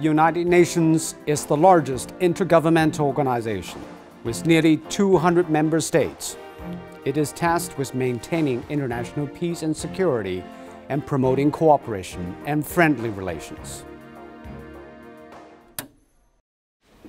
United Nations is the largest intergovernmental organization, with nearly 200 member states. It is tasked with maintaining international peace and security and promoting cooperation and friendly relations.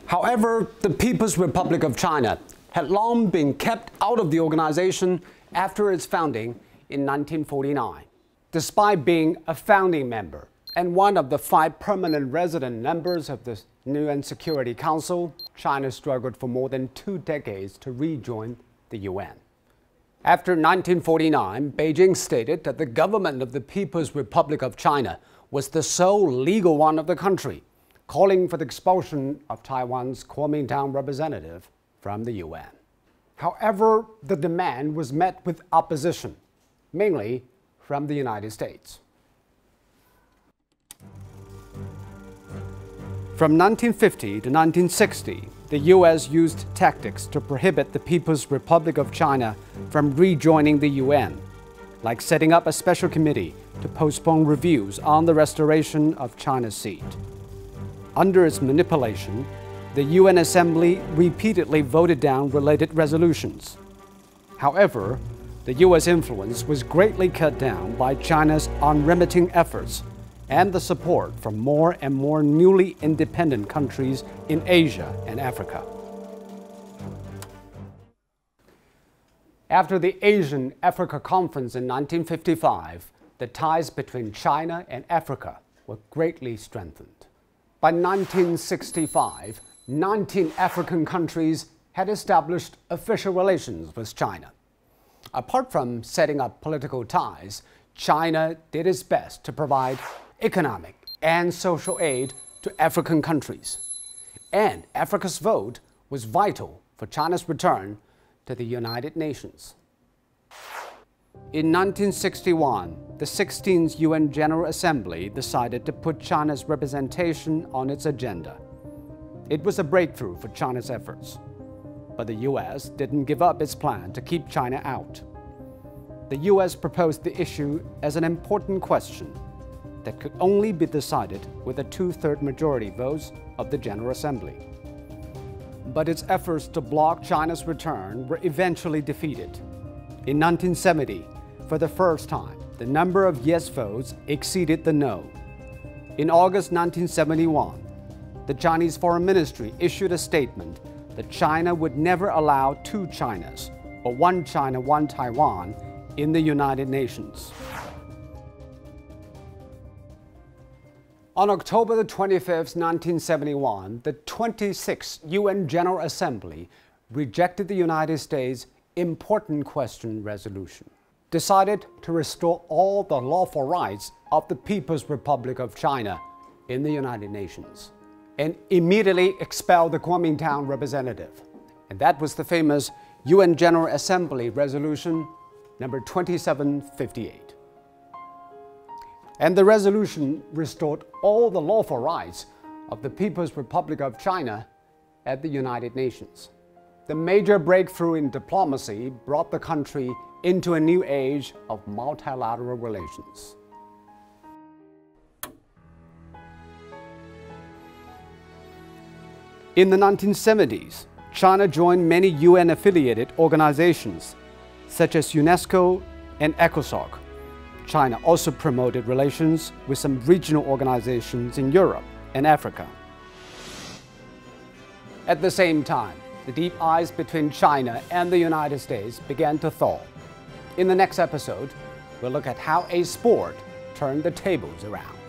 However, the People's Republic of China had long been kept out of the organization after its founding in 1949. Despite being a founding member and one of the 5 permanent resident members of the UN Security Council, China struggled for more than 2 decades to rejoin the UN. After 1949, Beijing stated that the government of the People's Republic of China was the sole legal one of the country, calling for the expulsion of Taiwan's Kuomintang representative from the UN. However, the demand was met with opposition, mainly from the United States. From 1950 to 1960, the U.S. used tactics to prohibit the People's Republic of China from rejoining the UN, like setting up a special committee to postpone reviews on the restoration of China's seat. Under its manipulation, the UN Assembly repeatedly voted down related resolutions. However, the U.S. influence was greatly cut down by China's unremitting efforts and the support from more and more newly independent countries in Asia and Africa. After the Asian-Africa Conference in 1955, the ties between China and Africa were greatly strengthened. By 1965, 19 African countries had established official relations with China. Apart from setting up political ties, China did its best to provide economic and social aid to African countries. And Africa's vote was vital for China's return to the United Nations. In 1961, the 16th UN General Assembly decided to put China's representation on its agenda. It was a breakthrough for China's efforts. But the U.S. didn't give up its plan to keep China out. The U.S. proposed the issue as an important question that could only be decided with a 2/3 majority votes of the General Assembly. But its efforts to block China's return were eventually defeated. In 1970, for the first time, the number of yes votes exceeded the no. In August 1971, the Chinese Foreign Ministry issued a statement that China would never allow 2 Chinas, or 1 China, 1 Taiwan, in the United Nations. On October the 25th, 1971, the 26th UN General Assembly rejected the United States' Important Question Resolution, decided to restore all the lawful rights of the People's Republic of China in the United Nations, and immediately expelled the Kuomintang representative. And that was the famous UN General Assembly Resolution number 2758. And the resolution restored all the lawful rights of the People's Republic of China at the United Nations. The major breakthrough in diplomacy brought the country into a new age of multilateral relations. In the 1970s, China joined many UN-affiliated organizations, such as UNESCO and ECOSOC. China also promoted relations with some regional organizations in Europe and Africa. At the same time, the deep ties between China and the United States began to thaw. In the next episode, we'll look at how a sport turned the tables around.